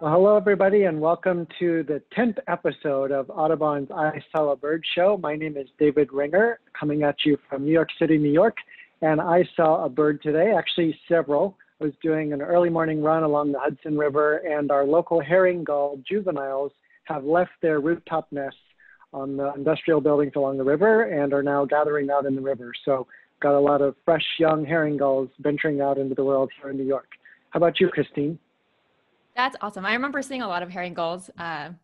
Well, hello, everybody, and welcome to the 10th episode of Audubon's I Saw a Bird Show. My name is David Ringer, coming at you from New York City, New York, and I saw a bird today, actually several. I was doing an early morning run along the Hudson River, and our local herring gull juveniles have left their rooftop nests on the industrial buildings along the river and are now gathering out in the river. So got a lot of fresh, young herring gulls venturing out into the world here in New York. How about you, Christine? That's awesome. I remember seeing a lot of herring gulls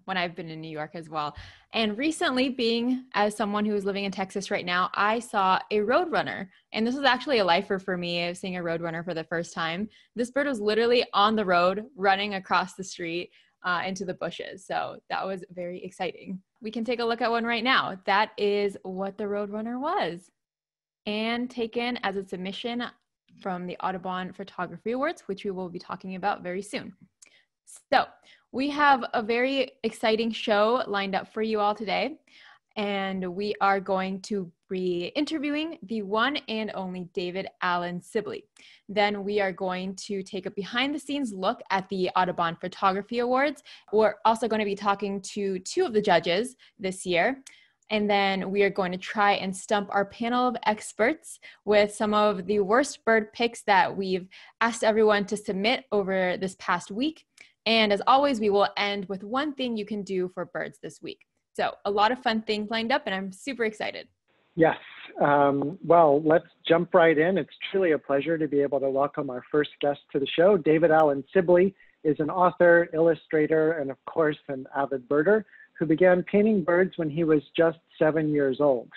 when I've been in New York as well. And recently, being as someone who is living in Texas right now, I saw a roadrunner. And this was actually a lifer for me, of seeing a roadrunner for the first time. This bird was literally on the road, running across the street into the bushes. So that was very exciting. We can take a look at one right now. That is what the roadrunner was. And taken as a submission from the Audubon Photography Awards, which we will be talking about very soon. So we have a very exciting show lined up for you all today, and we are going to be interviewing the one and only David Allen Sibley. Then we are going to take a behind-the-scenes look at the Audubon Photography Awards. We're also going to be talking to two of the judges this year, and then we are going to try and stump our panel of experts with some of the worst bird picks that we've asked everyone to submit over this past week. And as always, we will end with one thing you can do for birds this week. So a lot of fun things lined up, and I'm super excited. Yes. Well, let's jump right in. It's truly a pleasure to be able to welcome our first guest to the show. David Allen Sibley is an author, illustrator, and of course, an avid birder who began painting birds when he was just 7 years old.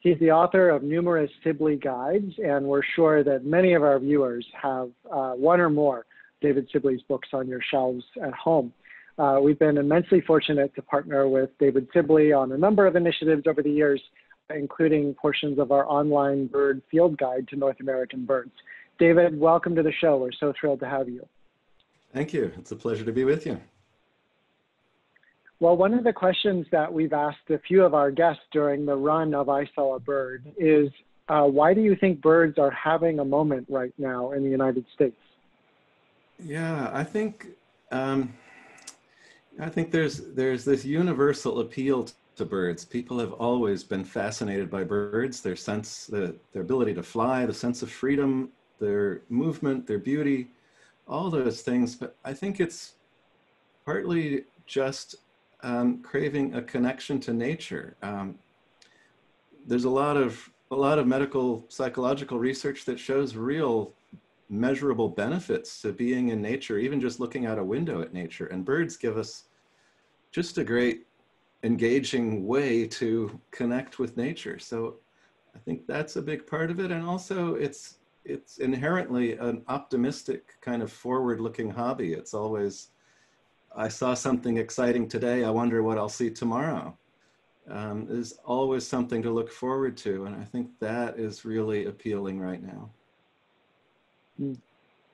He's the author of numerous Sibley guides, and we're sure that many of our viewers have one or more David Sibley's books on your shelves at home. We've been immensely fortunate to partner with David Sibley on a number of initiatives over the years, including portions of our online bird field guide to North American birds. David, welcome to the show. We're so thrilled to have you. Thank you. It's a pleasure to be with you. Well, one of the questions that we've asked a few of our guests during the run of I Saw a Bird is, why do you think birds are having a moment right now in the United States? Yeah, I think there's this universal appeal to birds. People have always been fascinated by birds, their sense, their ability to fly, the sense of freedom, their movement, their beauty, all those things. But I think it's partly just craving a connection to nature. There's a lot of medical psychological research that shows real measurable benefits to being in nature, even just looking out a window at nature. And birds give us just a great engaging way to connect with nature. So I think that's a big part of it. And also it's inherently an optimistic kind of forward-looking hobby. It's always, I saw something exciting today, I wonder what I'll see tomorrow. There's always something to look forward to. And I think that is really appealing right now.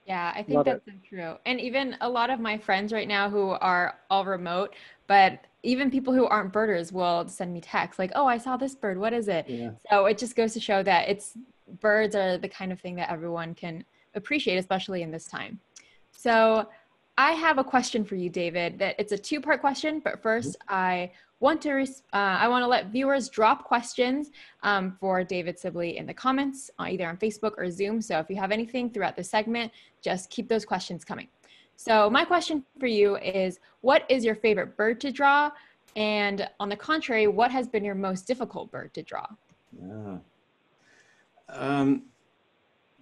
Yeah, I think that's so true. And even a lot of my friends right now who are all remote, but even people who aren't birders will send me texts like, oh, I saw this bird, what is it? Yeah. So it just goes to show that birds are the kind of thing that everyone can appreciate, especially in this time. So I have a question for you, David, that it's a two-part question, but first I want to let viewers drop questions for David Sibley in the comments, either on Facebook or Zoom. So if you have anything throughout the segment, just keep those questions coming. So my question for you is, what is your favorite bird to draw? And on the contrary, what has been your most difficult bird to draw?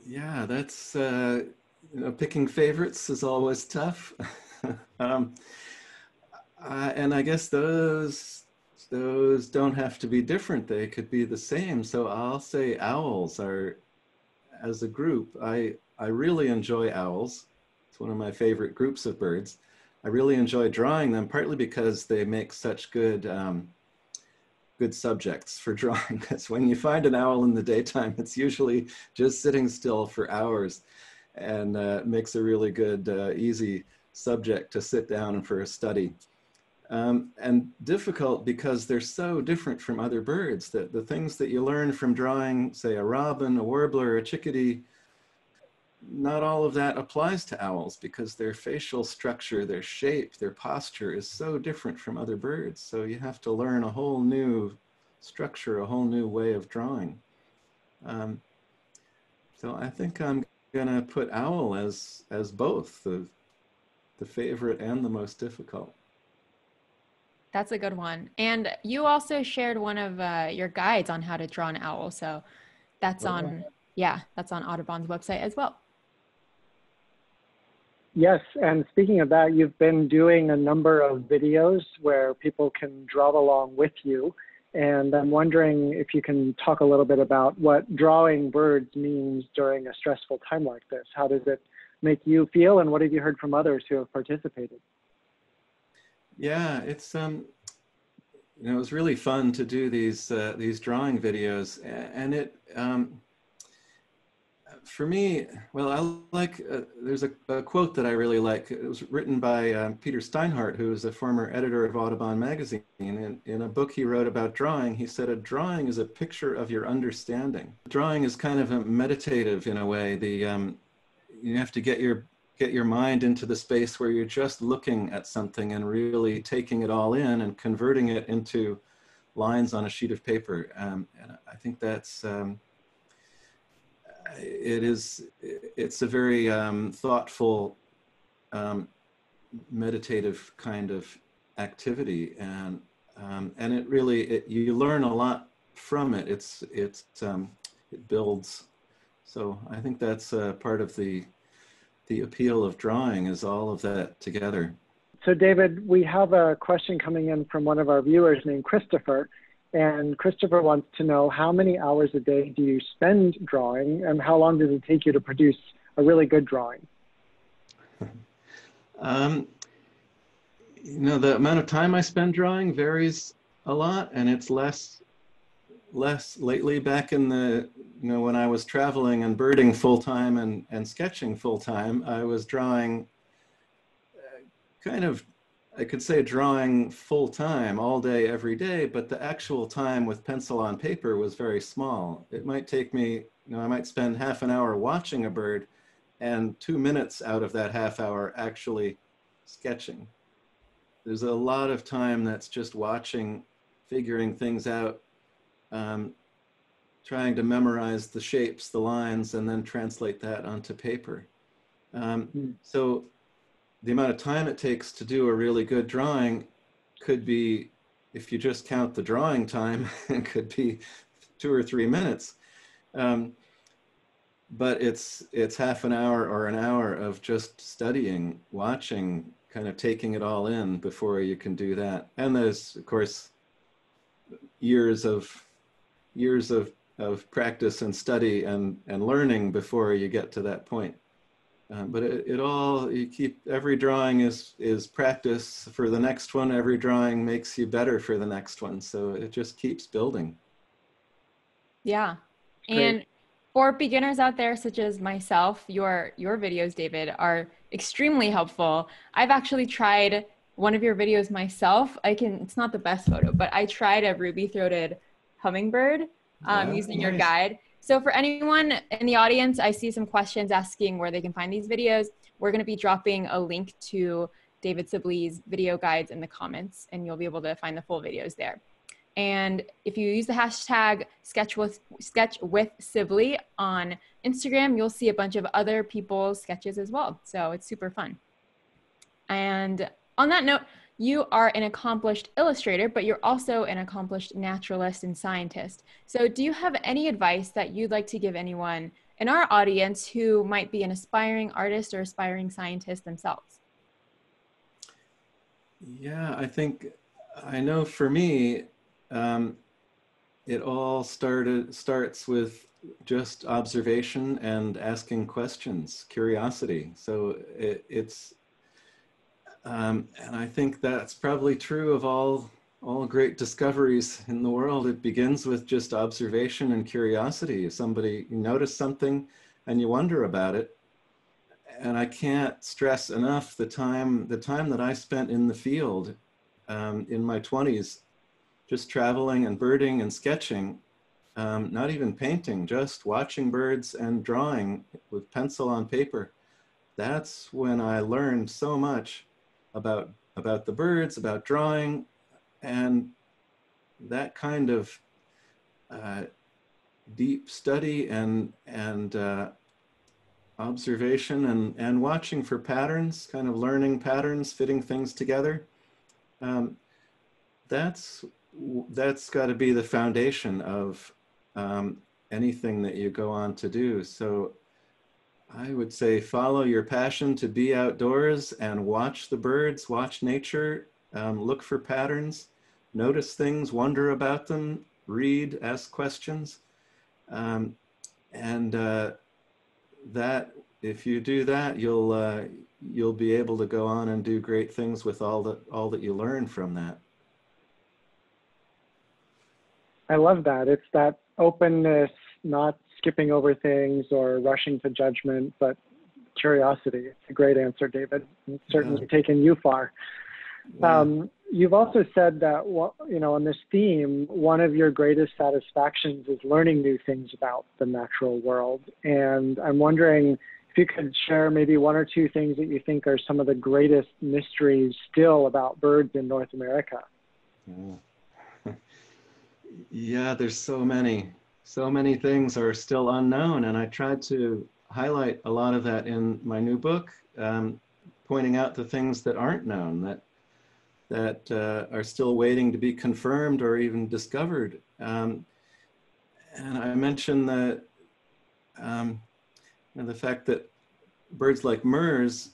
Yeah, that's, you know, picking favorites is always tough. And I guess those don't have to be different. They could be the same. So I'll say owls are, as a group, I really enjoy owls. It's one of my favorite groups of birds. I really enjoy drawing them, partly because they make such good, good subjects for drawing. Because when you find an owl in the daytime, it's usually just sitting still for hours, and makes a really good, easy subject to sit down for a study. And difficult because they're so different from other birds, that the things that you learn from drawing, say a robin, a warbler, a chickadee, not all of that applies to owls because their facial structure, their shape, their posture is so different from other birds. So you have to learn a whole new structure, a whole new way of drawing. So I think I'm gonna put owl as both the favorite and the most difficult. That's a good one. And you also shared one of your guides on how to draw an owl. So that's on, yeah, that's on Audubon's website as well. Yes, and speaking of that, you've been doing a number of videos where people can draw along with you. And I'm wondering if you can talk a little bit about what drawing birds means during a stressful time like this. How does it make you feel, and what have you heard from others who have participated? Yeah, it's you know, it was really fun to do these drawing videos, and it for me, well, I like there's a quote that I really like. It was written by Peter Steinhart, who is a former editor of Audubon magazine. In a book he wrote about drawing, he said, "A drawing is a picture of your understanding." Drawing is kind of a meditative in a way. The you have to get your mind into the space where you're just looking at something and really taking it all in and converting it into lines on a sheet of paper. And I think that's, it's a very thoughtful, meditative kind of activity. And it really, you learn a lot from it. It builds. So I think that's part of the appeal of drawing, is all of that together. So David, we have a question coming in from one of our viewers named Christopher, and Christopher wants to know, how many hours a day do you spend drawing, and how long does it take you to produce a really good drawing? You know, the amount of time I spend drawing varies a lot, and it's less lately. Back in the, you know, when I was traveling and birding full-time and sketching full-time, I was drawing kind of, I could say drawing full-time all day, every day, but the actual time with pencil on paper was very small. It might take me, you know, I might spend half an hour watching a bird and 2 minutes out of that half hour actually sketching. There's a lot of time that's just watching, figuring things out, trying to memorize the shapes, the lines, and then translate that onto paper. So the amount of time it takes to do a really good drawing could be, if you just count the drawing time, it could be 2 or 3 minutes. But it's half an hour or an hour of just studying, watching, kind of taking it all in before you can do that. And there's, of course, years of practice and study and learning before you get to that point. But it all, you keep, every drawing is practice for the next one. Every drawing makes you better for the next one. So it just keeps building. Yeah. And for beginners out there, such as myself, your videos, David, are extremely helpful. I've actually tried one of your videos myself. It's not the best photo, but I tried a ruby-throated hummingbird using your guide. So for anyone in the audience, I see some questions asking where they can find these videos. We're going to be dropping a link to David Sibley's video guides in the comments, and you'll be able to find the full videos there. And if you use the hashtag #SketchWithSibley on Instagram, you'll see a bunch of other people's sketches as well. So it's super fun. And on that note, you are an accomplished illustrator, but you're also an accomplished naturalist and scientist. So do you have any advice that you'd like to give anyone in our audience who might be an aspiring artist or aspiring scientist themselves? Yeah, I think, I know for me, it all starts with just observation and asking questions, curiosity. So it's and I think that's probably true of all great discoveries in the world. It begins with just observation and curiosity. If somebody, you notice something and you wonder about it. And I can't stress enough the time that I spent in the field in my 20s, just traveling and birding and sketching, not even painting, just watching birds and drawing with pencil on paper. That's when I learned so much about the birds, about drawing, and that kind of deep study and observation and watching for patterns, kind of learning patterns, fitting things together. That's got to be the foundation of anything that you go on to do. So I would say follow your passion to be outdoors and watch the birds, watch nature, look for patterns, notice things, wonder about them, read, ask questions. That if you do that, you'll be able to go on and do great things with all that you learn from that. I love that. It's that openness, not skipping over things or rushing to judgment, but curiosity. It's a great answer, David. It's certainly taken you far. Yeah. You've also said that, you know, on this theme, one of your greatest satisfactions is learning new things about the natural world. And I'm wondering if you could share maybe one or two things that you think are some of the greatest mysteries still about birds in North America. Yeah. Yeah, there's so many. So many things are still unknown, and I tried to highlight a lot of that in my new book, pointing out the things that aren't known, that are still waiting to be confirmed or even discovered. And I mentioned that, the fact that birds like murres,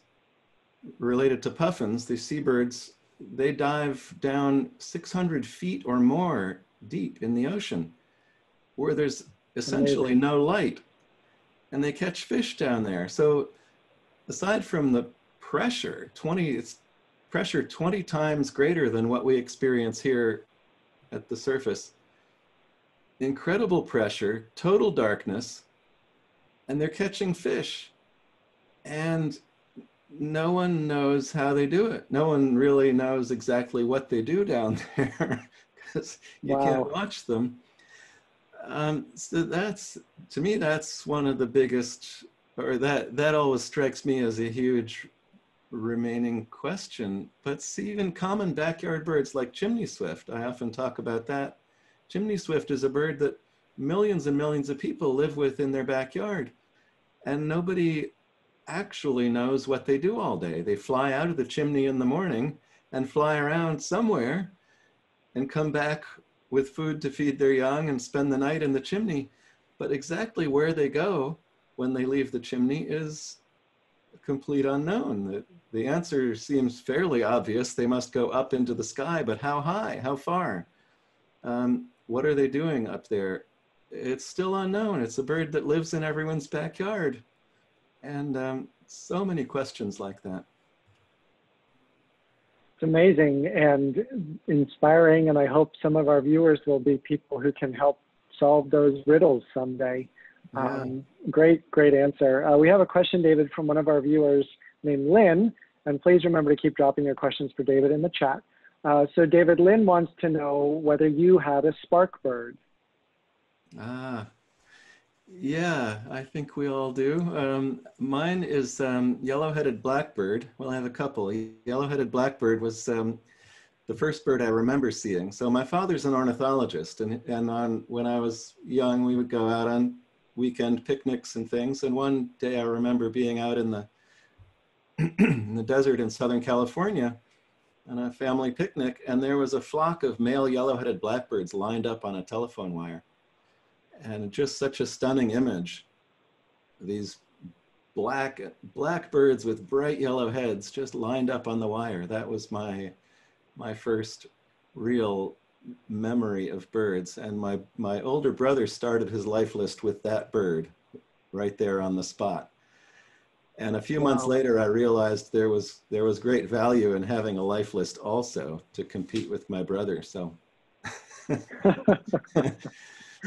related to puffins, these seabirds, they dive down 600 feet or more deep in the ocean, where there's essentially no light, and they catch fish down there. So aside from the pressure, it's pressure 20 times greater than what we experience here at the surface, incredible pressure, total darkness, and they're catching fish, and no one knows how they do it. No one really knows exactly what they do down there, because you can't watch them. So that's, to me, that's one of the biggest, or that always strikes me as a huge remaining question. But see, even common backyard birds like chimney swift, I often talk about that. Chimney swift is a bird that millions and millions of people live with in their backyard, and nobody actually knows what they do all day. They fly out of the chimney in the morning and fly around somewhere and come back with food to feed their young and spend the night in the chimney. But exactly where they go when they leave the chimney is a complete unknown. The answer seems fairly obvious. They must go up into the sky, but how high, how far? What are they doing up there? It's still unknown. It's a bird that lives in everyone's backyard. And so many questions like that. It's amazing and inspiring, and I hope some of our viewers will be people who can help solve those riddles someday. Yeah. Great answer. We have a question, David, from one of our viewers named Lynn, and please remember to keep dropping your questions for David in the chat. So David, Lynn wants to know whether you had a spark bird. Yeah, I think we all do. Mine is yellow-headed blackbird. Well, I have a couple. Yellow-headed blackbird was the first bird I remember seeing. So my father's an ornithologist, and when I was young, we would go out on weekend picnics and things. And one day I remember being out in the, in the desert in Southern California on a family picnic, and there was a flock of male yellow-headed blackbirds lined up on a telephone wire. And just such a stunning image. These black birds with bright yellow heads just lined up on the wire. That was my first real memory of birds. And my older brother started his life list with that bird right there on the spot. And a few months later, I realized there was great value in having a life list also to compete with my brother. So.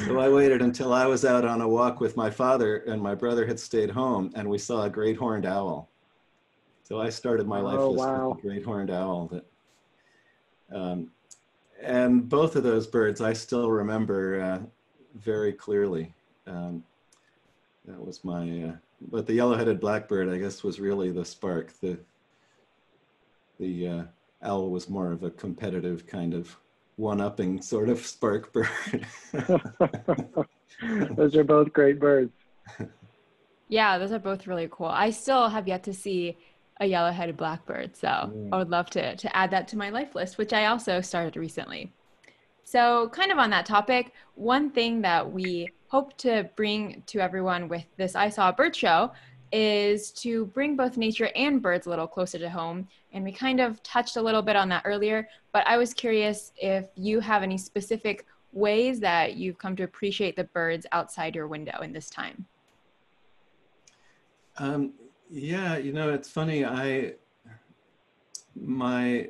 So I waited until I was out on a walk with my father, and my brother had stayed home, and we saw a great horned owl. So I started my life with a great horned owl. And both of those birds I still remember very clearly. That was my, but the yellow-headed blackbird, I guess, was really the spark. The owl was more of a competitive kind of one-upping sort of spark bird. Those are both great birds. Yeah, those are both really cool. I still have yet to see a yellow-headed blackbird, so I would love to add that to my life list, which I also started recently. So kind of on that topic, one thing that we hope to bring to everyone with this I Saw a Bird show is to bring both nature and birds a little closer to home. And we kind of touched a little bit on that earlier, but I was curious if you have any specific ways that you've come to appreciate the birds outside your window in this time. Yeah, you know, it's funny. My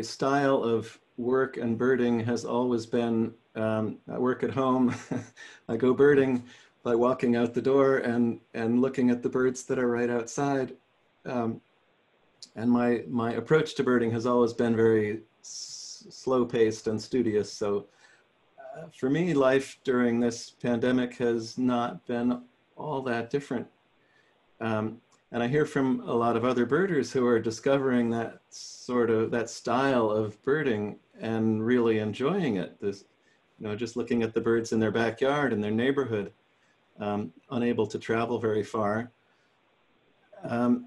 style of work and birding has always been, I work at home, I go birding by walking out the door and looking at the birds that are right outside. And my approach to birding has always been very slow-paced and studious. So for me, life during this pandemic has not been all that different. And I hear from a lot of other birders who are discovering that sort of, that style of birding and really enjoying it. This, you know, just looking at the birds in their backyard, in their neighborhood, unable to travel very far. And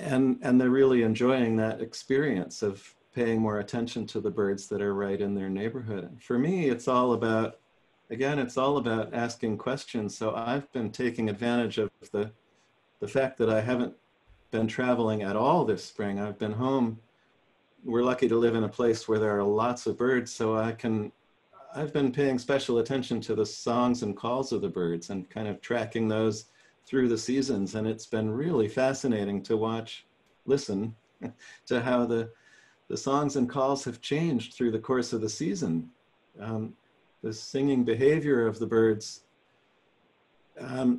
they're really enjoying that experience of paying more attention to the birds that are right in their neighborhood. For me, it's all about, again, it's all about asking questions. So I've been taking advantage of the fact that I haven't been traveling at all this spring. I've been home. We're lucky to live in a place where there are lots of birds, so I've been paying special attention to the songs and calls of the birds and kind of tracking those through the seasons. And it's been really fascinating to watch, listen to how the songs and calls have changed through the course of the season. The singing behavior of the birds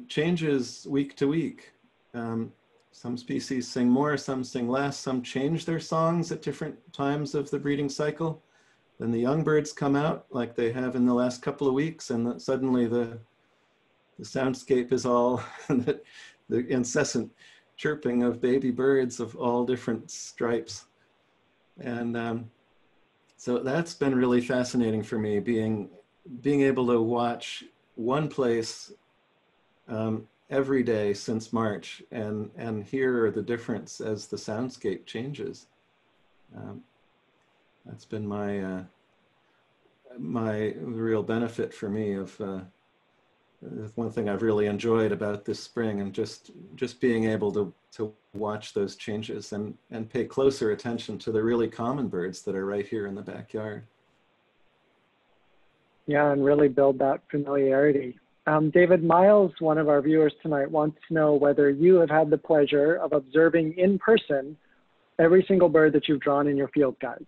changes week to week. Some species sing more, some sing less, some change their songs at different times of the breeding cycle. Then the young birds come out like they have in the last couple of weeks, and suddenly the soundscape is all the incessant chirping of baby birds of all different stripes. And so that's been really fascinating for me, being able to watch one place every day since March and hear the difference as the soundscape changes. That's been my real benefit for me of one thing I've really enjoyed about this spring, and just being able to watch those changes and pay closer attention to the really common birds that are right here in the backyard. Yeah, and really build that familiarity. David Miles, one of our viewers tonight, wants to know whether you have had the pleasure of observing in person every single bird that you've drawn in your field guides.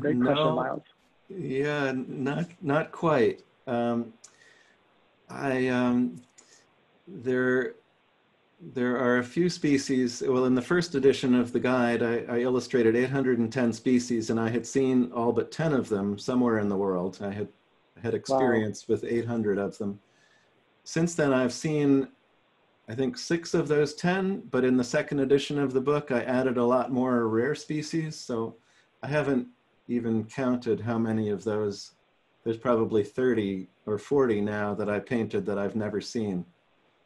Great question, Miles. Yeah, not quite. There are a few species. Well, in the first edition of the guide, I illustrated 810 species, and I had seen all but 10 of them somewhere in the world. I had experience with 800 of them. Since then, I've seen, I think, 6 of those 10, but in the second edition of the book, I added a lot more rare species. So I haven't even counted how many of those. There's probably 30 or 40 now that I painted that I've never seen.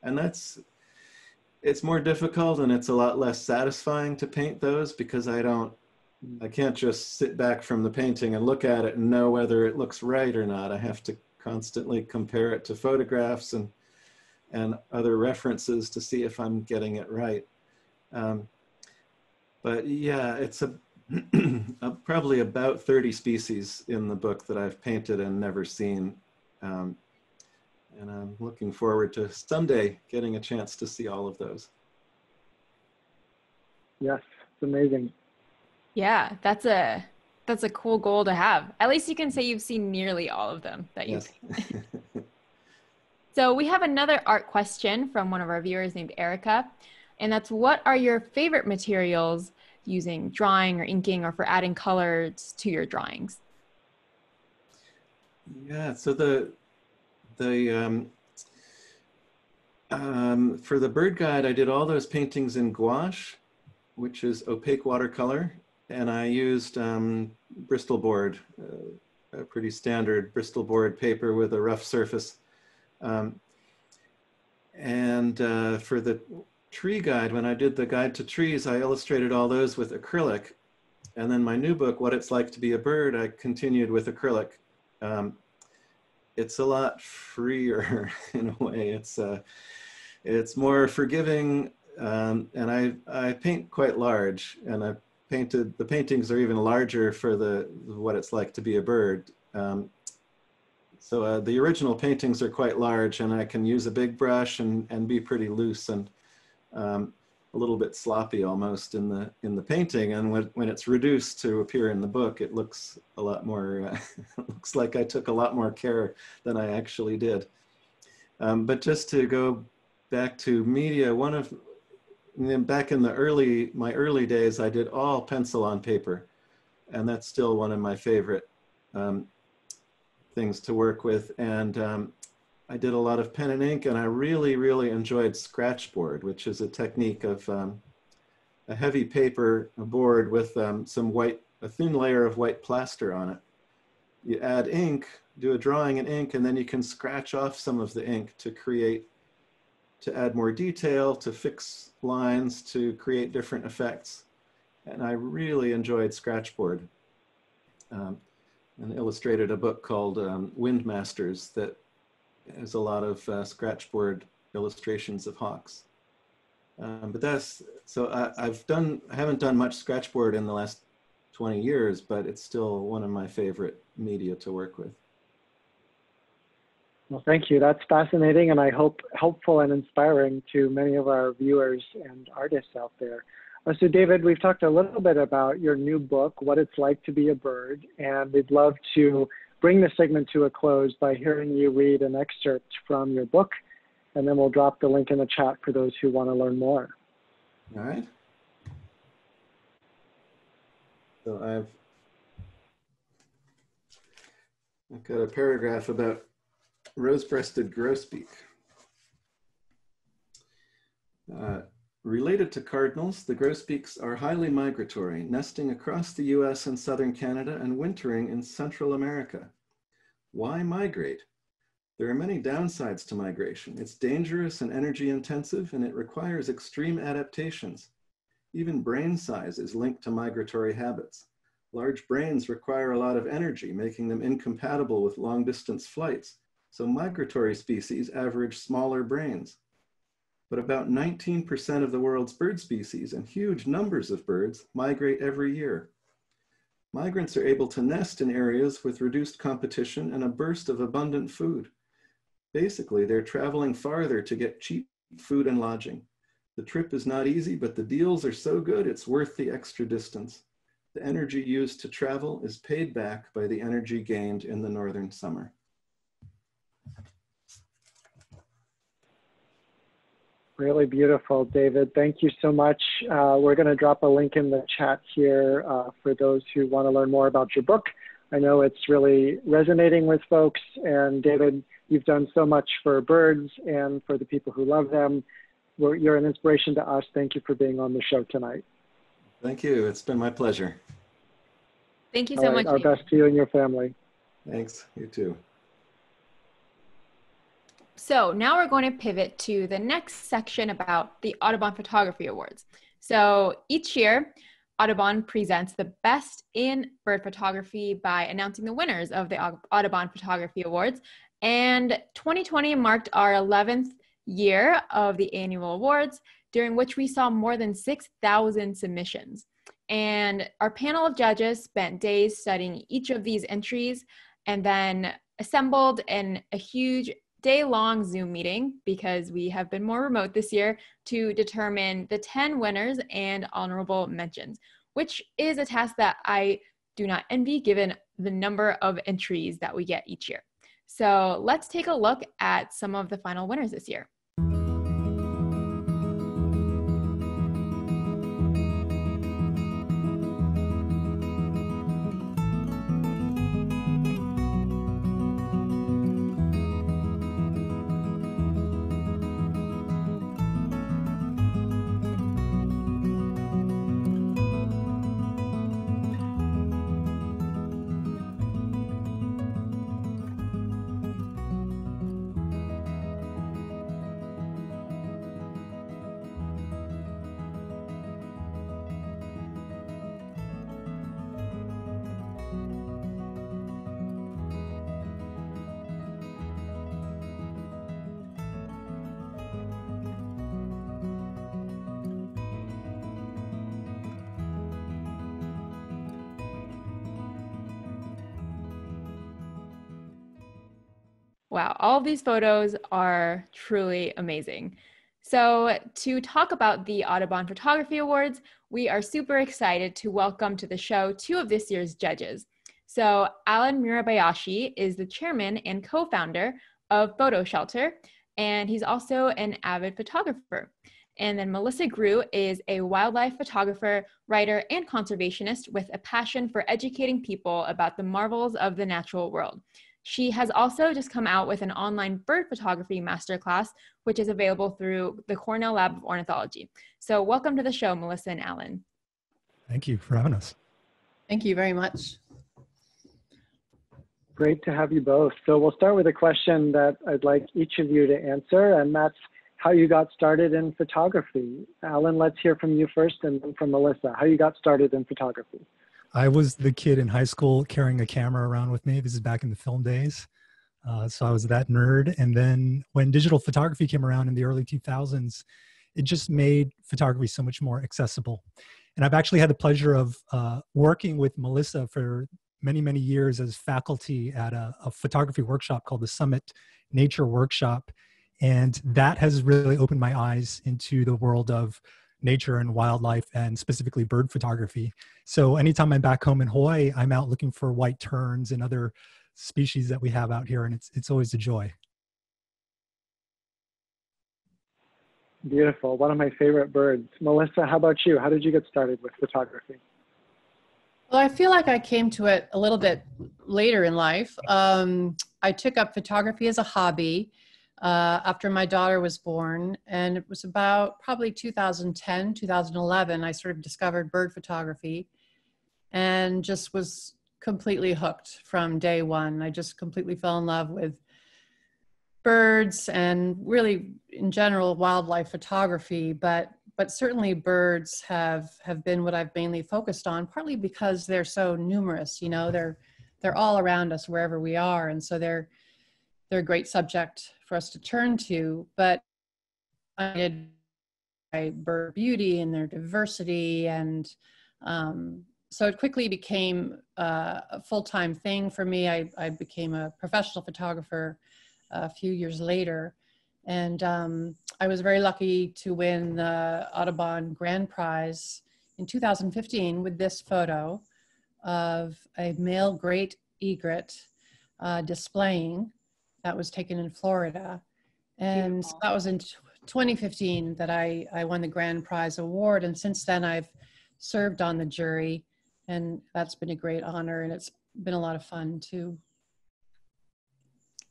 And it's more difficult, and it's a lot less satisfying to paint those, because I can't just sit back from the painting and look at it and know whether it looks right or not. I have to constantly compare it to photographs and other references to see if I'm getting it right. But yeah, it's probably about 30 species in the book that I've painted and never seen. And I'm looking forward to someday getting a chance to see all of those. Yes, it's amazing. Yeah, that's a cool goal to have. At least you can say you've seen nearly all of them that you've painted. So we have another art question from one of our viewers named Erica, and that's, what are your favorite materials using drawing or inking or for adding colors to your drawings? Yeah, so For the bird guide, I did all those paintings in gouache, which is opaque watercolor, and I used Bristol board, a pretty standard Bristol board paper with a rough surface. And for the tree guide, when I did the guide to trees, I illustrated all those with acrylic. And then my new book, What It's Like to Be a Bird, I continued with acrylic. It's a lot freer in a way. It's more forgiving, and I paint quite large, and I painted, the paintings are even larger for the What It's Like to Be a Bird. So the original paintings are quite large, and I can use a big brush and be pretty loose and a little bit sloppy almost in the painting. And when it's reduced to appear in the book, it looks a lot more, looks like I took a lot more care than I actually did. But just to go back to media, back in my early days, I did all pencil on paper, and that's still one of my favorite things to work with. And I did a lot of pen and ink, and I really, really enjoyed scratchboard, which is a technique of a heavy paper board with a thin layer of white plaster on it. You add ink, do a drawing in ink, and then you can scratch off some of the ink to add more detail, to fix lines, to create different effects. And I really enjoyed scratchboard. And illustrated a book called Wind Masters that has a lot of scratchboard illustrations of hawks. I haven't done much scratchboard in the last 20 years, but it's still one of my favorite media to work with. Well, thank you. That's fascinating, and I hope helpful and inspiring to many of our viewers and artists out there. So David, we've talked a little bit about your new book, What It's Like to Be a Bird, and we'd love to bring the segment to a close by hearing you read an excerpt from your book, and then we'll drop the link in the chat for those who want to learn more. All right. So I've got a paragraph about rose-breasted grosbeak. Related to cardinals, the grosbeaks are highly migratory, nesting across the US and southern Canada and wintering in Central America. Why migrate? There are many downsides to migration. It's dangerous and energy intensive, and it requires extreme adaptations. Even brain size is linked to migratory habits. Large brains require a lot of energy, making them incompatible with long distance flights. So migratory species average smaller brains. But about 19% of the world's bird species and huge numbers of birds migrate every year. Migrants are able to nest in areas with reduced competition and a burst of abundant food. Basically, they're traveling farther to get cheap food and lodging. The trip is not easy, but the deals are so good it's worth the extra distance. The energy used to travel is paid back by the energy gained in the northern summer. Really beautiful, David. Thank you so much. We're going to drop a link in the chat here for those who want to learn more about your book. I know it's really resonating with folks. And David, you've done so much for birds and for the people who love them. You're an inspiration to us. Thank you for being on the show tonight. Thank you. It's been my pleasure. Thank you so much. Our best to you and your family. Thanks. You too. So now we're going to pivot to the next section about the Audubon Photography Awards. So each year, Audubon presents the best in bird photography by announcing the winners of the Audubon Photography Awards. And 2020 marked our 11th year of the annual awards, during which we saw more than 6,000 submissions. And our panel of judges spent days studying each of these entries and then assembled in a huge day-long Zoom meeting, because we have been more remote this year, to determine the 10 winners and honorable mentions, which is a task that I do not envy given the number of entries that we get each year. So let's take a look at some of the final winners this year. Wow, all of these photos are truly amazing. So to talk about the Audubon Photography Awards, we are super excited to welcome to the show two of this year's judges. So Alan Murabayashi is the chairman and co-founder of Photo Shelter, and he's also an avid photographer. And then Melissa Grew is a wildlife photographer, writer, and conservationist with a passion for educating people about the marvels of the natural world. She has also just come out with an online bird photography masterclass, which is available through the Cornell Lab of Ornithology. So welcome to the show, Melissa and Alan. Thank you for having us. Thank you very much. Great to have you both. So we'll start with a question that I'd like each of you to answer, and that's how you got started in photography. Alan, let's hear from you first and then from Melissa. How you got started in photography? I was the kid in high school carrying a camera around with me. This is back in the film days. So I was that nerd. And then when digital photography came around in the early 2000s, it just made photography so much more accessible. And I've actually had the pleasure of working with Melissa for many, many years as faculty at a photography workshop called the Summit Nature Workshop. And that has really opened my eyes into the world of nature and wildlife, and specifically bird photography. So anytime I'm back home in Hawaii, I'm out looking for white terns and other species that we have out here, and it's always a joy. Beautiful, one of my favorite birds. Melissa, how about you? How did you get started with photography? Well, I feel like I came to it a little bit later in life. I took up photography as a hobby after my daughter was born, and it was about probably 2010, 2011, I sort of discovered bird photography and just was completely hooked from day one. I just completely fell in love with birds and really in general wildlife photography, but certainly birds have been what I've mainly focused on, partly because they're so numerous, you know, they're all around us wherever we are, and so they're a great subject for us to turn to, but I did by bird beauty and their diversity, and so it quickly became a full-time thing for me. I became a professional photographer a few years later, and I was very lucky to win the Audubon Grand Prize in 2015 with this photo of a male great egret displaying. That was taken in Florida. And Beautiful. So that was in 2015 that I won the Grand Prize Award. And since then I've served on the jury, and that's been a great honor, and it's been a lot of fun too.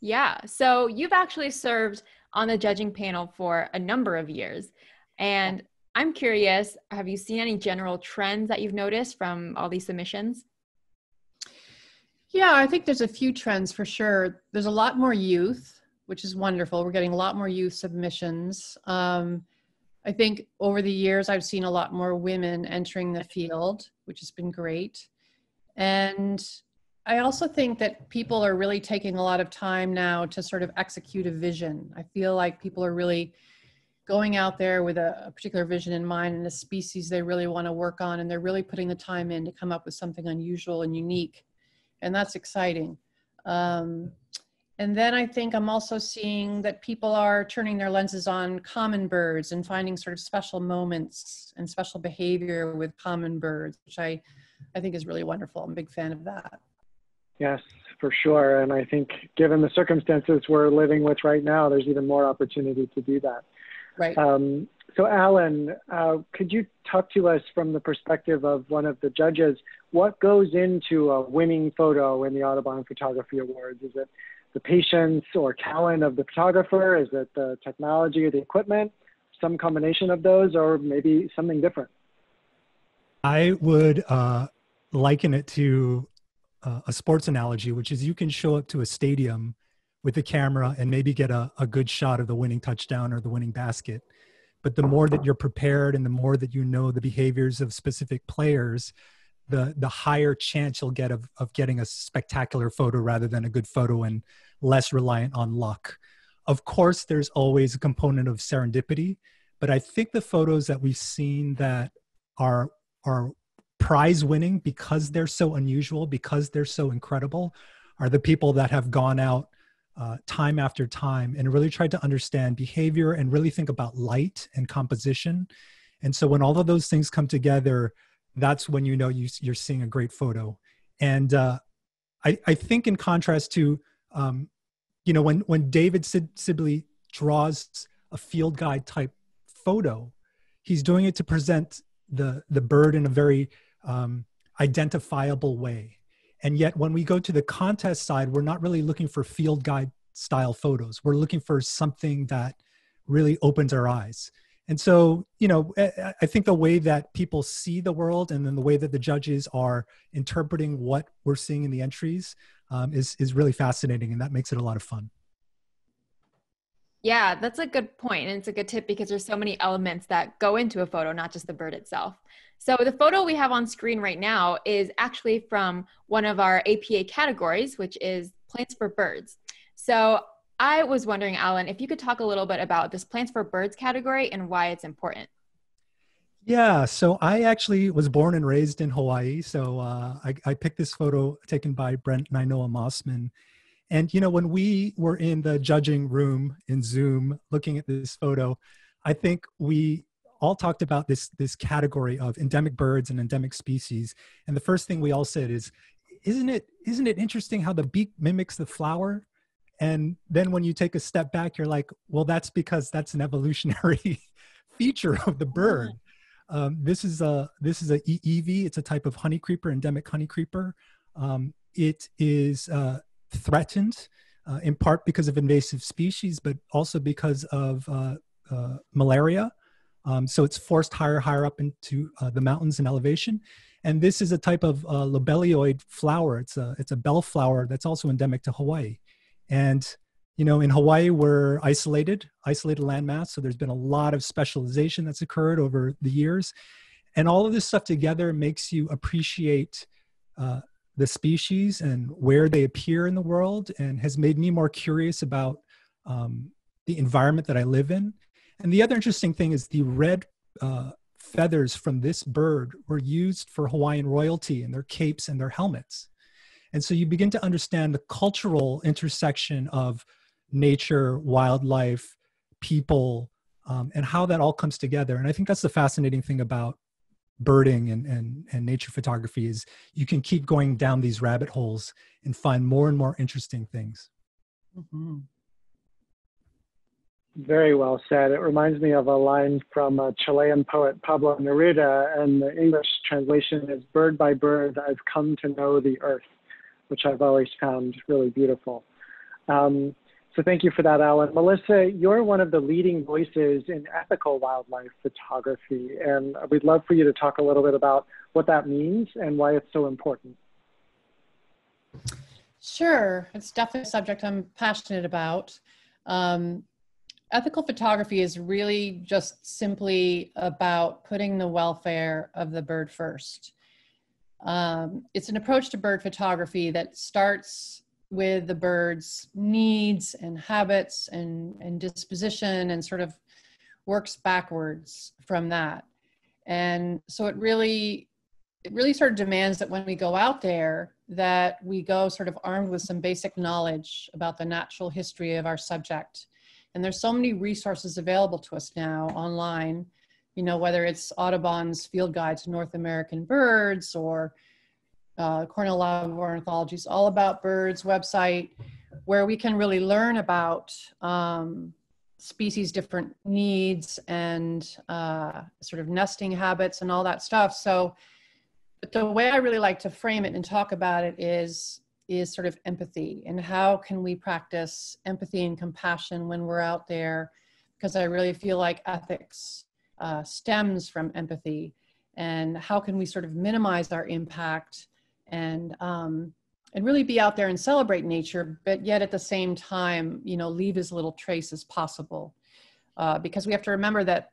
Yeah, so you've actually served on the judging panel for a number of years. And I'm curious, have you seen any general trends that you've noticed from all these submissions? Yeah, I think there's a few trends for sure. There's a lot more youth, which is wonderful. We're getting a lot more youth submissions. I think over the years, I've seen a lot more women entering the field, which has been great. And I also think that people are really taking a lot of time now to sort of execute a vision. I feel like people are really going out there with a particular vision in mind and a species they really want to work on, and they're really putting the time in to come up with something unusual and unique. And that's exciting. And then I think I'm also seeing that people are turning their lenses on common birds and finding sort of special moments and special behavior with common birds, which I think is really wonderful. I'm a big fan of that. Yes, for sure. And I think given the circumstances we're living with right now, there's even more opportunity to do that. Right. So Alan, could you talk to us from the perspective of one of the judges? What goes into a winning photo in the Audubon Photography Awards? Is it the patience or talent of the photographer? Is it the technology or the equipment? Some combination of those, or maybe something different? I would liken it to a sports analogy, which is you can show up to a stadium with the camera and maybe get a good shot of the winning touchdown or the winning basket. But the more that you're prepared and the more that you know the behaviors of specific players, the higher chance you'll get of getting a spectacular photo rather than a good photo, and less reliant on luck. Of course, there's always a component of serendipity, but I think the photos that we've seen that are prize winning, because they're so unusual, because they're so incredible, are the people that have gone out time after time, and really tried to understand behavior and really think about light and composition. And so when all of those things come together, that's when you know you're seeing a great photo. And I think in contrast to, you know, when David Sibley draws a field guide type photo, he's doing it to present the bird in a very identifiable way. And yet when we go to the contest side, we're not really looking for field guide style photos. We're looking for something that really opens our eyes. And so, you know, I think the way that people see the world and then the way that the judges are interpreting what we're seeing in the entries is really fascinating, and that makes it a lot of fun. Yeah, that's a good point, and it's a good tip because there's so many elements that go into a photo, not just the bird itself. So the photo we have on screen right now is actually from one of our APA categories, which is Plants for Birds. So I was wondering, Alan, if you could talk a little bit about this Plants for Birds category and why it's important. Yeah, so I actually was born and raised in Hawaii. So I picked this photo taken by Brent Nainoa Mossman. And, you know, when we were in the judging room in Zoom looking at this photo, I think we all talked about this category of endemic birds and endemic species. And the first thing we all said is, isn't it interesting how the beak mimics the flower? And then when you take a step back, you're like, well, that's because that's an evolutionary feature of the bird. This is a I'iwi. It's a type of honey creeper, endemic honey creeper. It is threatened in part because of invasive species, but also because of malaria. So it's forced higher up into the mountains in elevation. And this is a type of labellioid flower. It's a bellflower that's also endemic to Hawaii. And, you know, in Hawaii, we're isolated landmass. So there's been a lot of specialization that's occurred over the years. And all of this stuff together makes you appreciate the species and where they appear in the world, and has made me more curious about the environment that I live in. And the other interesting thing is the red feathers from this bird were used for Hawaiian royalty in their capes and their helmets. And so you begin to understand the cultural intersection of nature, wildlife, people, and how that all comes together. And I think that's the fascinating thing about birding and nature photography, is you can keep going down these rabbit holes and find more and more interesting things. Mm-hmm. Very well said. It reminds me of a line from a Chilean poet, Pablo Neruda, and the English translation is, "Bird by bird, I've come to know the earth," which I've always found really beautiful. So thank you for that, Alan. Melissa, you're one of the leading voices in ethical wildlife photography, and we'd love for you to talk a little bit about what that means and why it's so important. Sure, it's definitely a subject I'm passionate about. Ethical photography is really just simply about putting the welfare of the bird first. It's an approach to bird photography that starts with the bird's needs and habits and disposition, and sort of works backwards from that. And so it really sort of demands that when we go out there, that we go sort of armed with some basic knowledge about the natural history of our subject. And there's so many resources available to us now online, you know, whether it's Audubon's Field Guide to North American Birds or Cornell Lab of Ornithology's All About Birds website, where we can really learn about species' different needs and sort of nesting habits and all that stuff. So, but the way I really like to frame it and talk about it is sort of empathy, and how can we practice empathy and compassion when we're out there, because I really feel like ethics stems from empathy, and how can we sort of minimize our impact and really be out there and celebrate nature, but yet at the same time, you know, leave as little trace as possible, because we have to remember that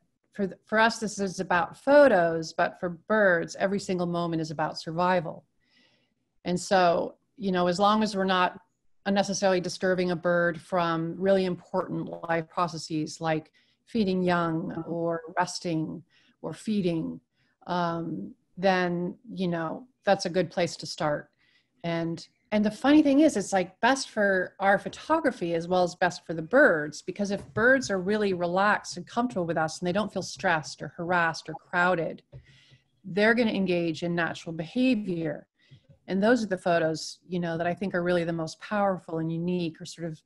for us this is about photos, but for birds every single moment is about survival. And so, you know, as long as we're not unnecessarily disturbing a bird from really important life processes like feeding young or resting or feeding, then, you know, that's a good place to start. And the funny thing is, it's like best for our photography as well as best for the birds, because if birds are really relaxed and comfortable with us and they don't feel stressed or harassed or crowded, they're going to engage in natural behavior. And those are the photos, you know, that I think are really the most powerful and unique, or sort of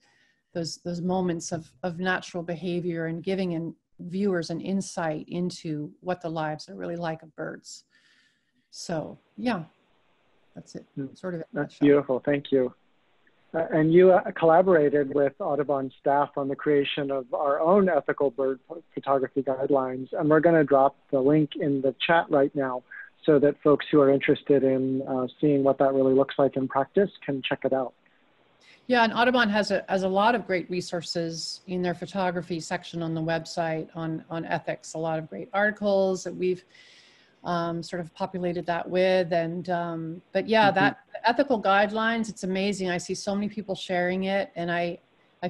those moments of natural behavior and giving in viewers an insight into what the lives are really like of birds. So, yeah. That's it. Sort of. That's beautiful. Thank you. And you collaborated with Audubon staff on the creation of our own ethical bird photography guidelines. And we're going to drop the link in the chat right now so that folks who are interested in seeing what that really looks like in practice can check it out. Yeah, and Audubon has a lot of great resources in their photography section on the website on ethics, a lot of great articles that we've sort of populated that with, and but yeah, that ethical guidelines, it's amazing. I see so many people sharing it, and I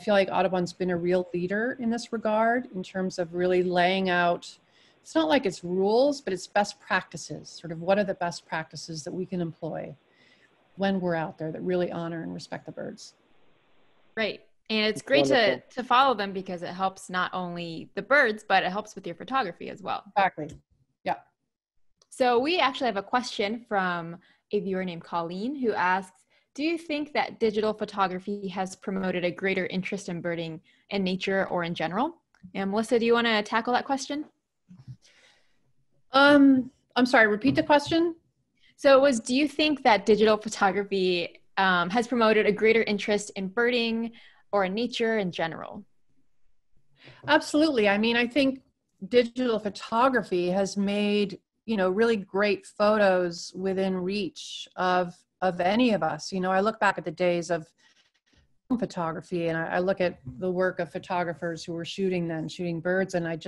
feel like Audubon's been a real leader in this regard in terms of really laying out, it's not like it's rules, but it's best practices, sort of what are the best practices that we can employ when we're out there that really honor and respect the birds. Right. And it's great to follow them because it helps not only the birds, but it helps with your photography as well. Exactly. Yeah. So we actually have a question from a viewer named Colleen who asks, do you think that digital photography has promoted a greater interest in birding and nature or in general? And Melissa, do you want to tackle that question? I'm sorry, repeat the question. So it was, do you think that digital photography has promoted a greater interest in birding or in nature in general? Absolutely. I mean, I think digital photography has made, you know, really great photos within reach of any of us. You know, I look back at the days of photography, and I look at the work of photographers who were shooting then, shooting birds, and I'm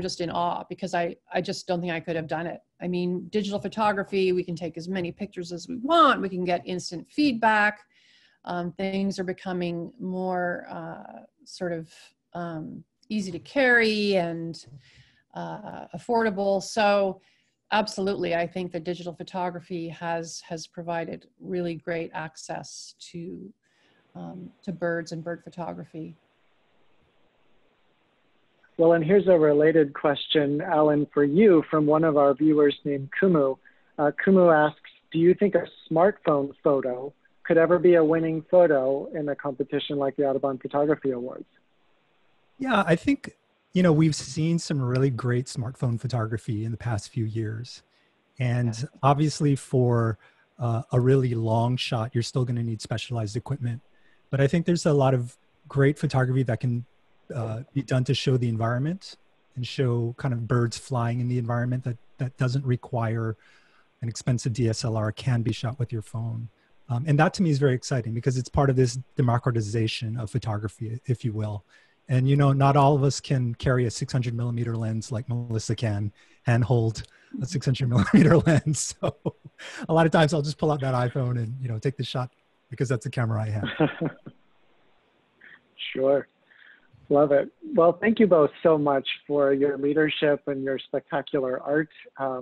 just in awe, because I just don't think I could have done it. I mean, digital photography, we can take as many pictures as we want, we can get instant feedback. Things are becoming more sort of easy to carry and affordable. So absolutely, I think that digital photography has provided really great access to birds and bird photography. Well, and here's a related question, Alan, for you, from one of our viewers named Kumu. Kumu asks, do you think a smartphone photo could ever be a winning photo in a competition like the Audubon Photography Awards? Yeah, I think, you know, we've seen some really great smartphone photography in the past few years. And obviously for a really long shot, you're still going to need specialized equipment. But I think there's a lot of great photography that can be done to show the environment and show kind of birds flying in the environment that doesn't require an expensive DSLR, can be shot with your phone. And that to me is very exciting because it's part of this democratization of photography, if you will. And, you know, not all of us can carry a 600 millimeter lens like Melissa can handhold a 600 millimeter lens. So a lot of times I'll just pull out that iPhone and, you know, take the shot because that's the camera I have. Sure. Love it. Well, thank you both so much for your leadership and your spectacular art.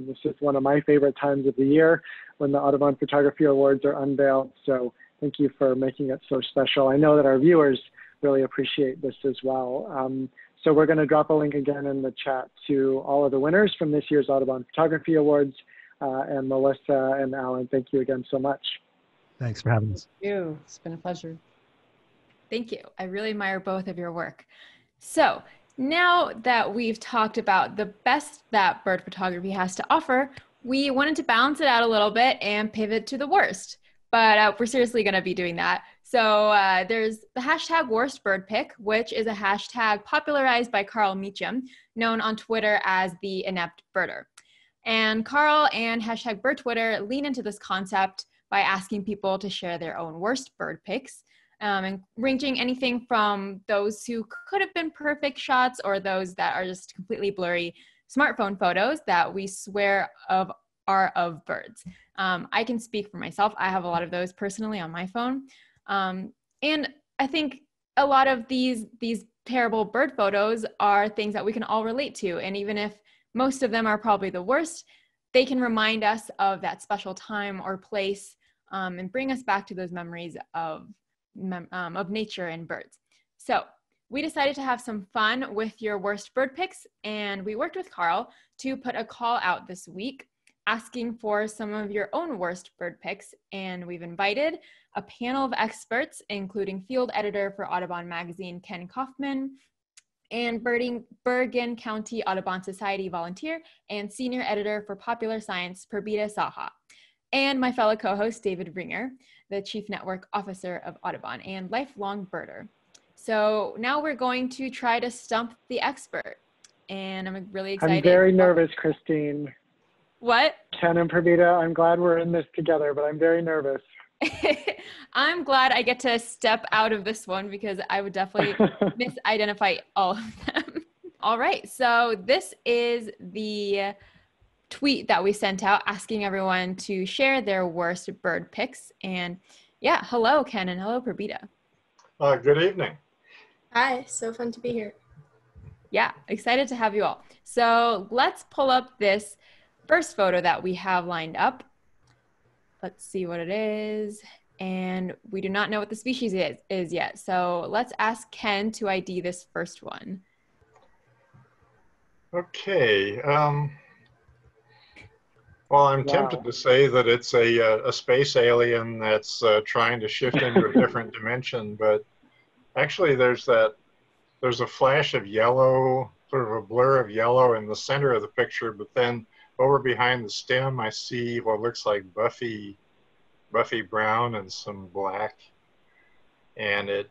This is one of my favorite times of the year when the Audubon Photography Awards are unveiled. So thank you for making it so special. I know that our viewers really appreciate this as well. So we're going to drop a link again in the chat to all of the winners from this year's Audubon Photography Awards. And Melissa and Alan, thank you again so much. Thanks for having us. Thank you. It's been a pleasure. Thank you. I really admire both of your work. So now that we've talked about the best that bird photography has to offer, we wanted to balance it out a little bit and pivot to the worst. But we're seriously going to be doing that. So there's the hashtag worstbirdpic, which is a hashtag popularized by Carl Meacham, known on Twitter as the inept birder. And Carl and hashtag bird Twitter lean into this concept by asking people to share their own worst bird pics, and ranging anything from those who could have been perfect shots or those that are just completely blurry smartphone photos that we swear are of birds. I can speak for myself. I have a lot of those personally on my phone. And I think a lot of these terrible bird photos are things that we can all relate to. And even if most of them are probably the worst, they can remind us of that special time or place and bring us back to those memories of nature and birds. So we decided to have some fun with your worst bird picks, and we worked with Carl to put a call out this week asking for some of your own worst bird picks, and we've invited a panel of experts, including field editor for Audubon magazine, Kenn Kaufman, and Bergen County Audubon Society volunteer and senior editor for Popular Science, Purbita Saha, and my fellow co-host, David Ringer, the chief network officer of Audubon and lifelong birder. So now we're going to try to stump the expert, and I'm really excited. I'm very nervous, Christine. What? Ken and Purbita, I'm glad we're in this together, but I'm very nervous. I'm glad I get to step out of this one because I would definitely misidentify all of them. All right, so this is the tweet that we sent out asking everyone to share their worst bird picks. And yeah, hello, Ken, and hello, Purbita. Good evening. Hi, so fun to be here. Yeah, excited to have you all. So let's pull up this first photo that we have lined up. Let's see what it is. And we do not know what the species is yet. So let's ask Ken to ID this first one. Okay. Well, I'm tempted to say that it's a space alien that's trying to shift into a different dimension, but actually there's a flash of yellow, sort of a blur of yellow in the center of the picture, but then over behind the stem, I see what looks like buffy brown and some black, and it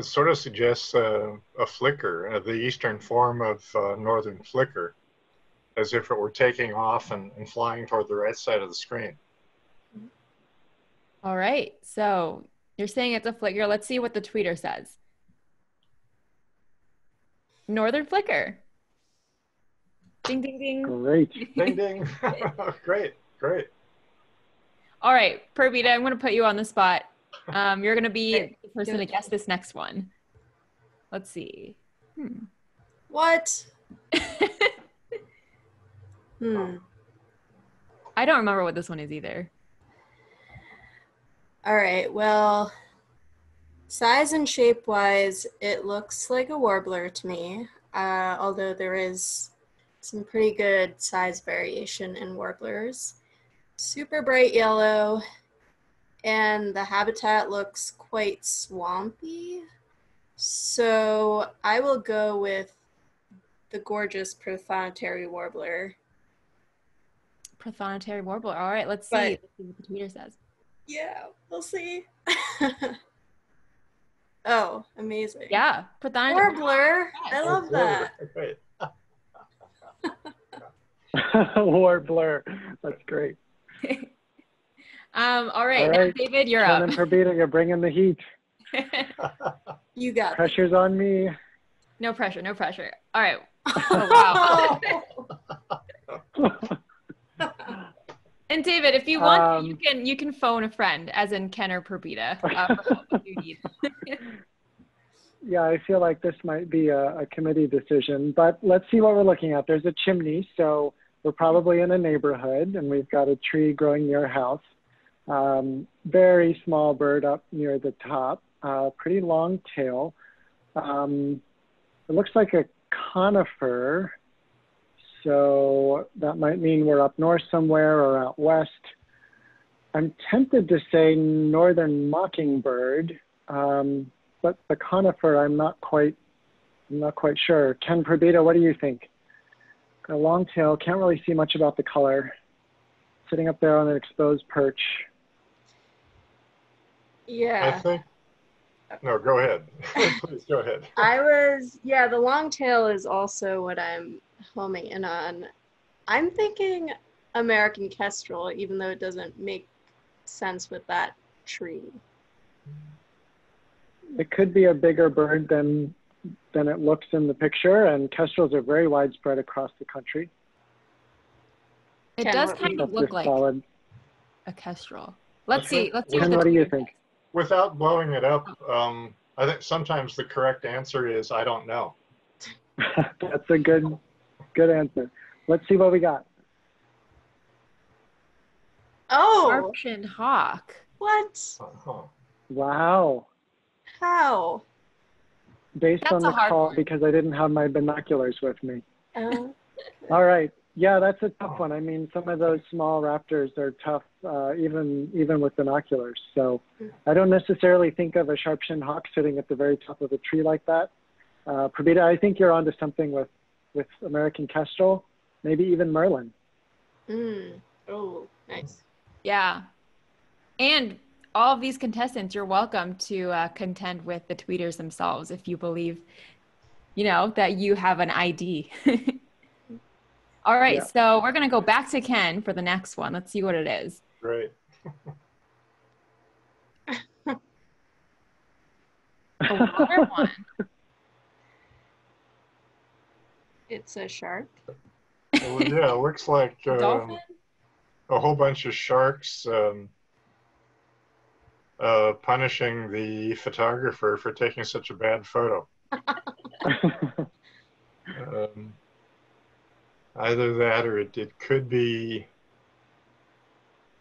sort of suggests a flicker, the eastern form of northern flicker, as if it were taking off and flying toward the right side of the screen. All right, so you're saying it's a flicker. Let's see what the tweeter says. Northern flicker. Ding, ding, ding. Great. Ding, ding. Great, great. All right, Purbita, I'm going to put you on the spot. You're going to be the person to guess this next one. Let's see. What? I don't remember what this one is either. All right, well, size and shape-wise, it looks like a warbler to me, although there is some pretty good size variation in warblers. Super bright yellow, and the habitat looks quite swampy. So I will go with the gorgeous Prothonotary Warbler. Prothonotary Warbler. All right, let's see what the tweeter says. Yeah, we'll see. Oh, amazing. Yeah, Prothonotary Warbler. Yes. I love that. Great. Warbler. That's great. All right, now, David, you're up. Purbita, you're bringing the heat. You got it. Pressure's on me. No pressure, no pressure. All right. Oh, wow. And David, if you want, you can phone a friend, as in Ken or Purbita. Yeah, I feel like this might be a committee decision, but let's see what we're looking at. There's a chimney, so we're probably in a neighborhood, and we've got a tree growing near a house. Very small bird up near the top, pretty long tail. It looks like a conifer. So that might mean we're up north somewhere or out west. I'm tempted to say northern mockingbird, but the conifer, I'm not quite sure. Ken, Purbita, what do you think? A long tail, can't really see much about the color. Sitting up there on an exposed perch. Yeah. I think. No, go ahead. Please go ahead. The long tail is also what I'm homing in on. I'm thinking American kestrel, even though it doesn't make sense with that tree. It could be a bigger bird than it looks in the picture, and kestrels are very widespread across the country. It does kind of look like a kestrel. Let's see. Ken, what do you think? Without blowing it up, I think sometimes the correct answer is I don't know. That's a good answer. Let's see what we got. Oh, Argentine hawk. What? Uh-huh. Wow. How? Based that's on the call one. Because I didn't have my binoculars with me. Oh. All right. Yeah, that's a tough one. I mean, some of those small raptors are tough, even with binoculars. So I don't necessarily think of a sharp-shinned hawk sitting at the very top of a tree like that. Purbita, I think you're onto something with American kestrel, maybe even merlin. Mm. Oh, nice. Yeah. And all of these contestants, you're welcome to contend with the tweeters themselves if you believe, you know, that you have an ID. All right, yeah. So we're going to go back to Kenn for the next one. Let's see what it is. Great. A water one. It's a shark. Well, yeah, it looks like a whole bunch of sharks punishing the photographer for taking such a bad photo. Either that, or it could be,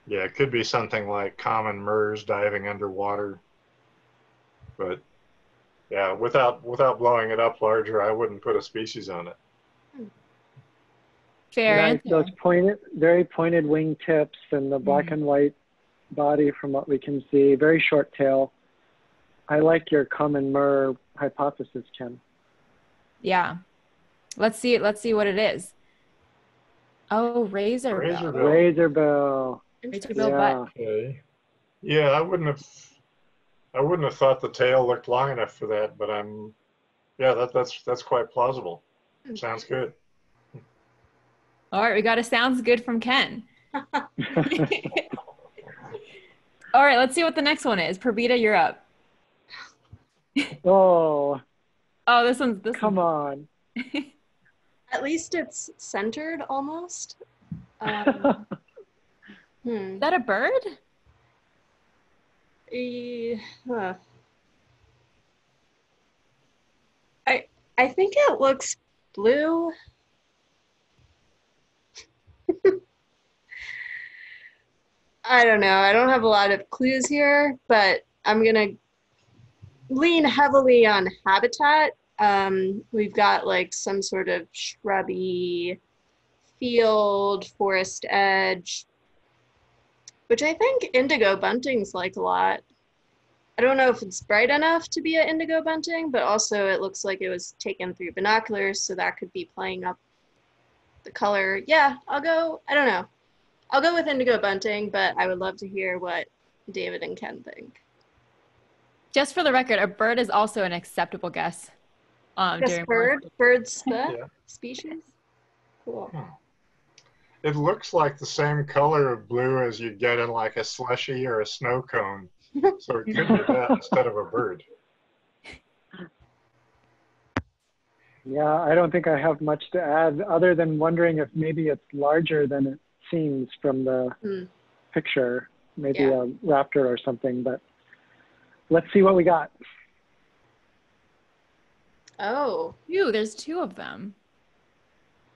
yeah, it could be something like common murres diving underwater. But yeah, without blowing it up larger, I wouldn't put a species on it. Fair answer. Those pointed, very pointed wing tips, and the black and white body from what we can see, very short tail. I like your common murre hypothesis, Kenn. Yeah, let's see what it is. Oh, razorbill. Razorbill, yeah. Butt. Okay. Yeah, I wouldn't have thought the tail looked long enough for that, but yeah, that's quite plausible. Okay. Sounds good. All right, we got a sounds good from Kenn. All right, let's see what the next one is. Purbita, you're up. Oh. Oh, this one's. Come on. At least it's centered almost. Is that a bird? I think it looks blue. I don't know. I don't have a lot of clues here, but I'm gonna lean heavily on habitat. We've got like some sort of shrubby field, forest edge, which I think indigo buntings like a lot. I don't know if it's bright enough to be an indigo bunting, but also it looks like it was taken through binoculars, so that could be playing up the color. Yeah, I don't know. I'll go with indigo bunting, but I would love to hear what David and Kenn think. Just for the record, a bird is also an acceptable guess. Bird's the yeah. Species? Cool. It looks like the same color of blue as you get in like a slushy or a snow cone. So it could be that instead of a bird. Yeah, I don't think I have much to add other than wondering if maybe it's larger than it seems from the picture, maybe a raptor or something, but let's see what we got. Oh, there's two of them.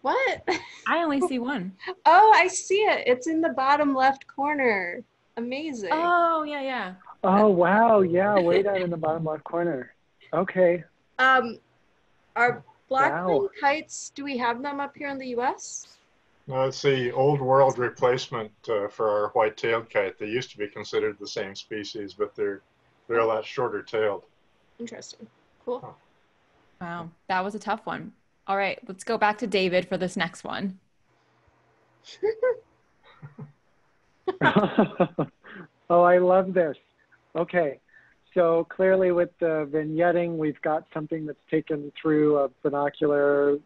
What? I only see one. Oh, I see it. It's in the bottom left corner. Amazing. Oh, yeah. Oh, wow. Yeah, way down in the bottom left corner. Okay. Our black-winged kites, do we have them up here in the U.S.? No, it's the old world replacement for our white-tailed kite. They used to be considered the same species, but they're a lot shorter-tailed. Interesting. Cool. Huh. Wow, that was a tough one. All right, let's go back to David for this next one. Oh, I love this. Okay. So clearly with the vignetting, we've got something that's taken through a binocular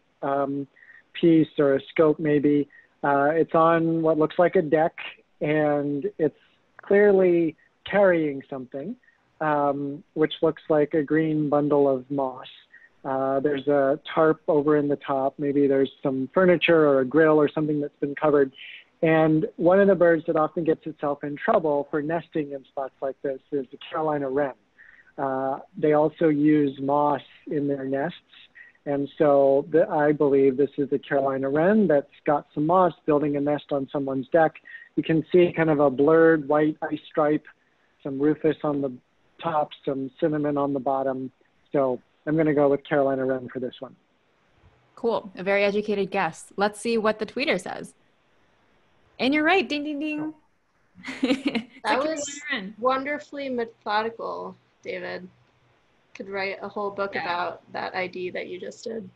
piece or a scope maybe. It's on what looks like a deck, and it's clearly carrying something, which looks like a green bundle of moss. There's a tarp over in the top. Maybe there's some furniture or a grill or something that's been covered. And one of the birds that often gets itself in trouble for nesting in spots like this is the Carolina Wren. They also use moss in their nests, And so I believe this is the Carolina Wren that's got some moss building a nest on someone's deck. You can see kind of a blurred white ice stripe, some rufous on the top, some cinnamon on the bottom. So I'm going to go with Carolina Wren for this one. Cool. A very educated guess. Let's see what the tweeter says. And you're right. Ding, ding, ding. That was wonderfully methodical, David. Could write a whole book about that ID that you just did.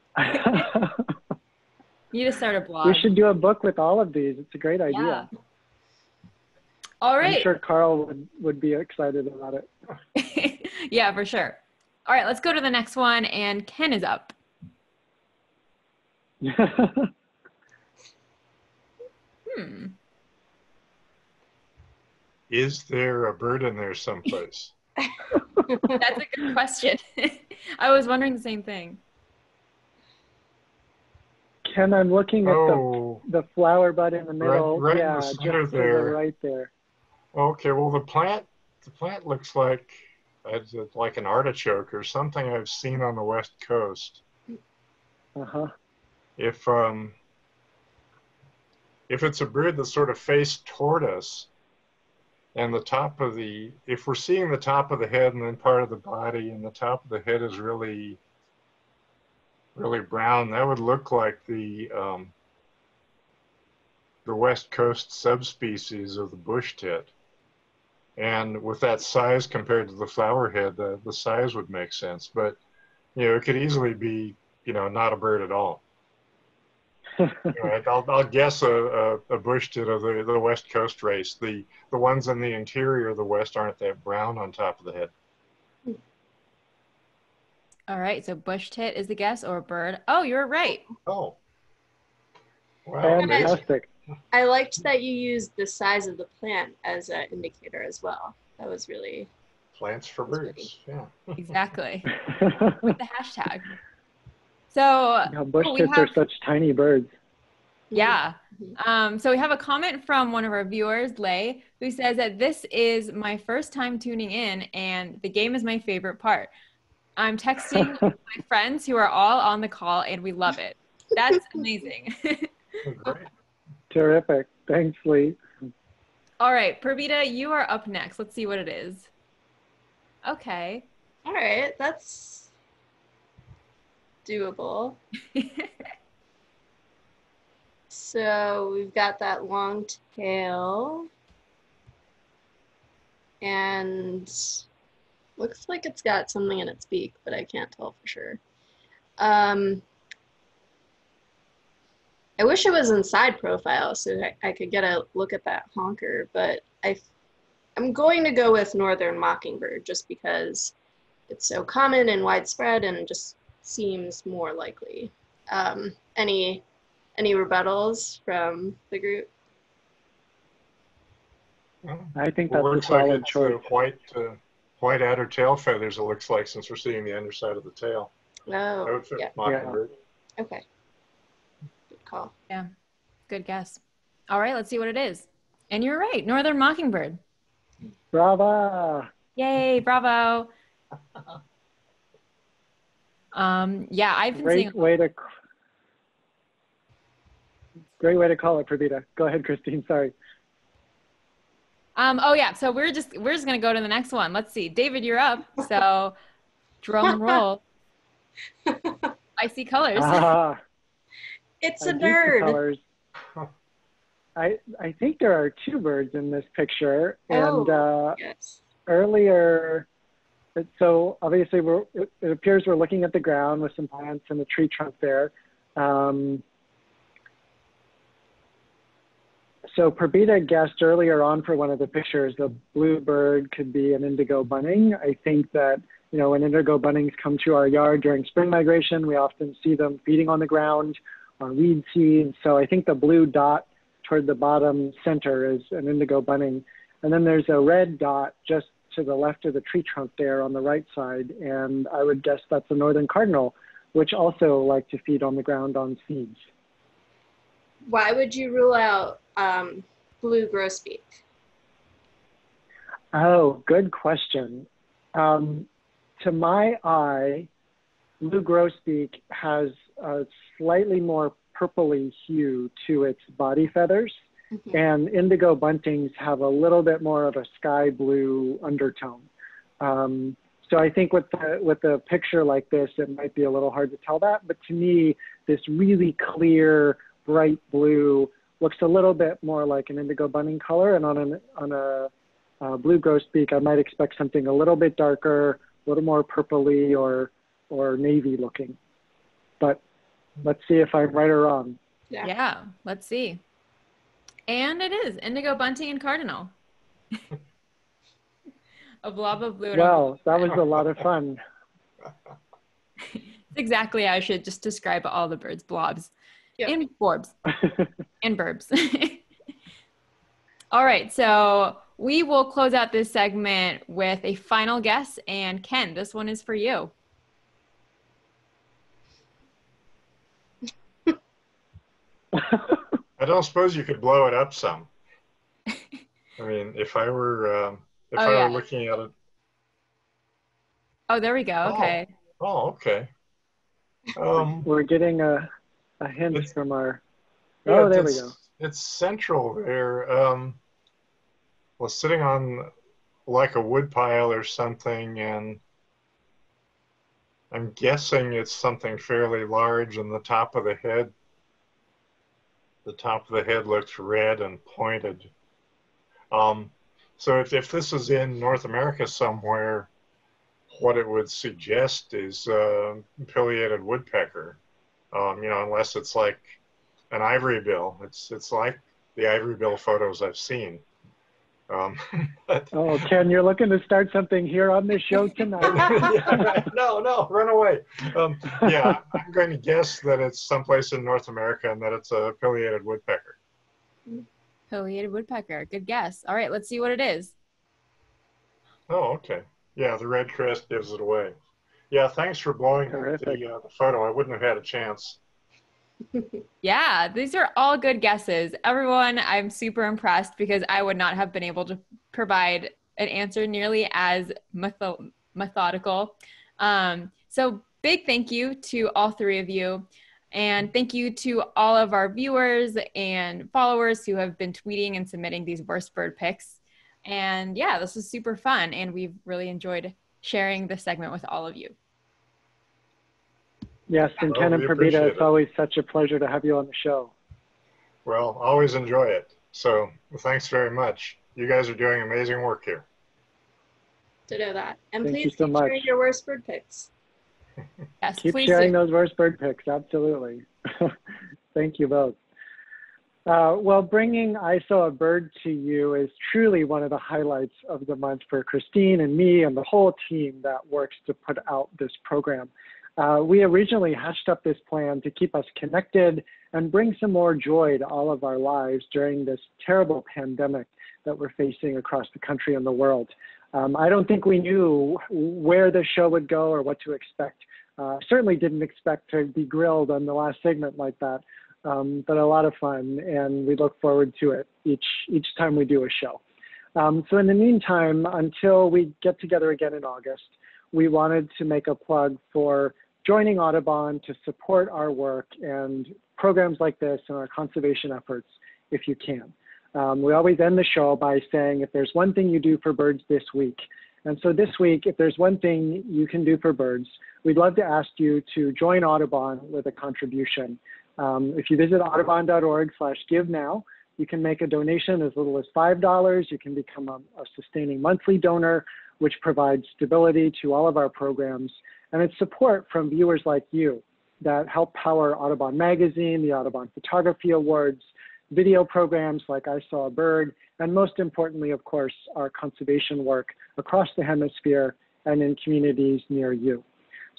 You just start a blog. We should do a book with all of these. It's a great idea. Yeah. All right. I'm sure Carl would be excited about it. Yeah, for sure. All right, let's go to the next one. And Ken is up. Is there a bird in there someplace? That's a good question. I was wondering the same thing. Ken, I'm looking at the flower bud in the middle. Right, in the center there. Right there. Okay, well the plant looks like an artichoke or something I've seen on the West Coast. Uh-huh. If it's a bird that's sort of faced toward us, and the top of the, if we're seeing the top of the head and then part of the body, and the top of the head is really, really brown, that would look like the West Coast subspecies of the bush tit. And with that size compared to the flower head, the size would make sense. But, you know, it could easily be, you know, not a bird at all. Anyway, I'll guess a bush tit of the West Coast race. The ones in the interior of the West aren't that brown on top of the head. All right, so bush tit is the guess, or bird. Oh, you're right. Oh. Wow. Fantastic. I liked that you used the size of the plant as an indicator as well. That was really... Plants for birds, yeah. Exactly. With the hashtag. So... Now, bush tits are such tiny birds. Yeah. So we have a comment from one of our viewers, Lay, who says that this is my first time tuning in and the game is my favorite part. I'm texting my friends who are all on the call and we love it. That's amazing. Great. Terrific. Thanks, Lee. All right, Purbita, you are up next. Let's see what it is. Okay. All right, that's doable. So we've got that long tail. And looks like it's got something in its beak, but I can't tell for sure. I wish it was in side profile so I could get a look at that honker, but I'm going to go with Northern Mockingbird just because it's so common and widespread and just seems more likely. Any rebuttals from the group? I think that's a solid choice. White outer tail feathers, it looks like, since we're seeing the underside of the tail. Oh, that would fit Mockingbird. Yeah. Okay. Call. Yeah, good guess. All right, let's see what it is. And you're right, Northern Mockingbird. Bravo! Yay, bravo! Yeah, I've been seeing... Great way to call it, Purbita. Go ahead, Christine. Sorry. Oh yeah, so we're just gonna go to the next one. Let's see, David, you're up. So, drum roll. I see colors. It's a bird. I think there are two birds in this picture. And yes. Earlier, so obviously it appears we're looking at the ground with some plants and a tree trunk there. So Purbita guessed earlier on for one of the pictures, the blue bird could be an indigo bunting. I think that, you know, when indigo buntings come to our yard during spring migration, we often see them feeding on the ground, on weed seeds. So I think the blue dot toward the bottom center is an indigo bunting. And then there's a red dot just to the left of the tree trunk there on the right side. And I would guess that's a northern cardinal, which also like to feed on the ground on seeds. Why would you rule out blue grosbeak? Oh, good question. To my eye, blue grosbeak has a slightly more purpley hue to its body feathers, mm-hmm. and indigo buntings have a little bit more of a sky blue undertone. So I think with a picture like this, it might be a little hard to tell that, but to me, this really clear, bright blue looks a little bit more like an indigo bunting color, and on a blue grosbeak, I might expect something a little bit darker, a little more purpley or navy looking. But let's see if I'm right or wrong. Yeah, yeah, let's see. And it is indigo bunting and cardinal. A blob of blue. Wow, that was a lot of fun. Exactly, I should just describe all the birds, blobs. Yep. And borbs and burbs. All right, so we will close out this segment with a final guess, and Ken, this one is for you. I don't suppose you could blow it up some. I mean, if I were if I were looking at it. Oh, there we go. Okay. Oh, okay. We're getting a hint from our, yeah, oh, there we go. It's central there. Was sitting on like a wood pile or something, and I'm guessing it's something fairly large, and the top of the head looks red and pointed. So if this is in North America somewhere, what it would suggest is pileated woodpecker. You know, unless it's like an ivory bill. It's like the ivory bill photos I've seen. Oh, Ken, you're looking to start something here on this show tonight. Yeah, right. No, run away. Yeah, I'm going to guess that it's someplace in North America and that it's a pileated woodpecker. Pileated woodpecker, good guess. All right, let's see what it is. Oh, okay. Yeah, the red crest gives it away. Yeah, thanks for blowing the photo. I wouldn't have had a chance. Yeah, these are all good guesses. Everyone, I'm super impressed because I would not have been able to provide an answer nearly as methodical. So big thank you to all three of you. And thank you to all of our viewers and followers who have been tweeting and submitting these worst bird pics. And yeah, this was super fun. And we've really enjoyed sharing this segment with all of you. Yes, and Ken and Purbita, it's always such a pleasure to have you on the show. Well, always enjoy it. So thanks very much. You guys are doing amazing work here. To know that. And thank please so keep much. Sharing your worst bird pics. Yes, keep please sharing do. Those worst bird pics, absolutely. Thank you both. Well, bringing I Saw a Bird to you is truly one of the highlights of the month for Christine and me and the whole team that works to put out this program. We originally hashed up this plan to keep us connected and bring some more joy to all of our lives during this terrible pandemic that we're facing across the country and the world. I don't think we knew where the show would go or what to expect. Certainly didn't expect to be grilled on the last segment like that, but a lot of fun, and we look forward to it each time we do a show. So in the meantime, until we get together again in August, we wanted to make a plug for joining Audubon to support our work and programs like this and our conservation efforts, if you can. We always end the show by saying, if there's one thing you do for birds this week, and so this week, if there's one thing you can do for birds, we'd love to ask you to join Audubon with a contribution. If you visit audubon.org/givenow, you can make a donation as little as $5. You can become a sustaining monthly donor, which provides stability to all of our programs. And it's support from viewers like you that help power Audubon magazine, the Audubon Photography Awards, video programs like I Saw a Bird, and most importantly, of course, our conservation work across the hemisphere and in communities near you.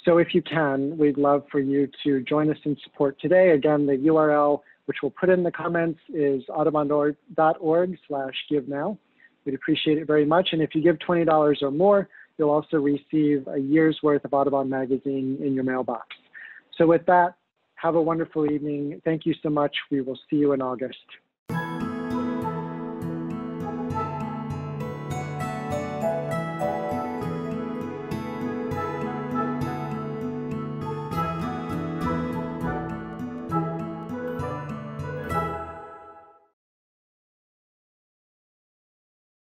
So if you can, we'd love for you to join us in support today. Again, the URL, which we'll put in the comments, is audubon.org/givenow. We'd appreciate it very much. And if you give $20 or more, you'll also receive a year's worth of Audubon magazine in your mailbox. So with that, have a wonderful evening. Thank you so much. We will see you in August.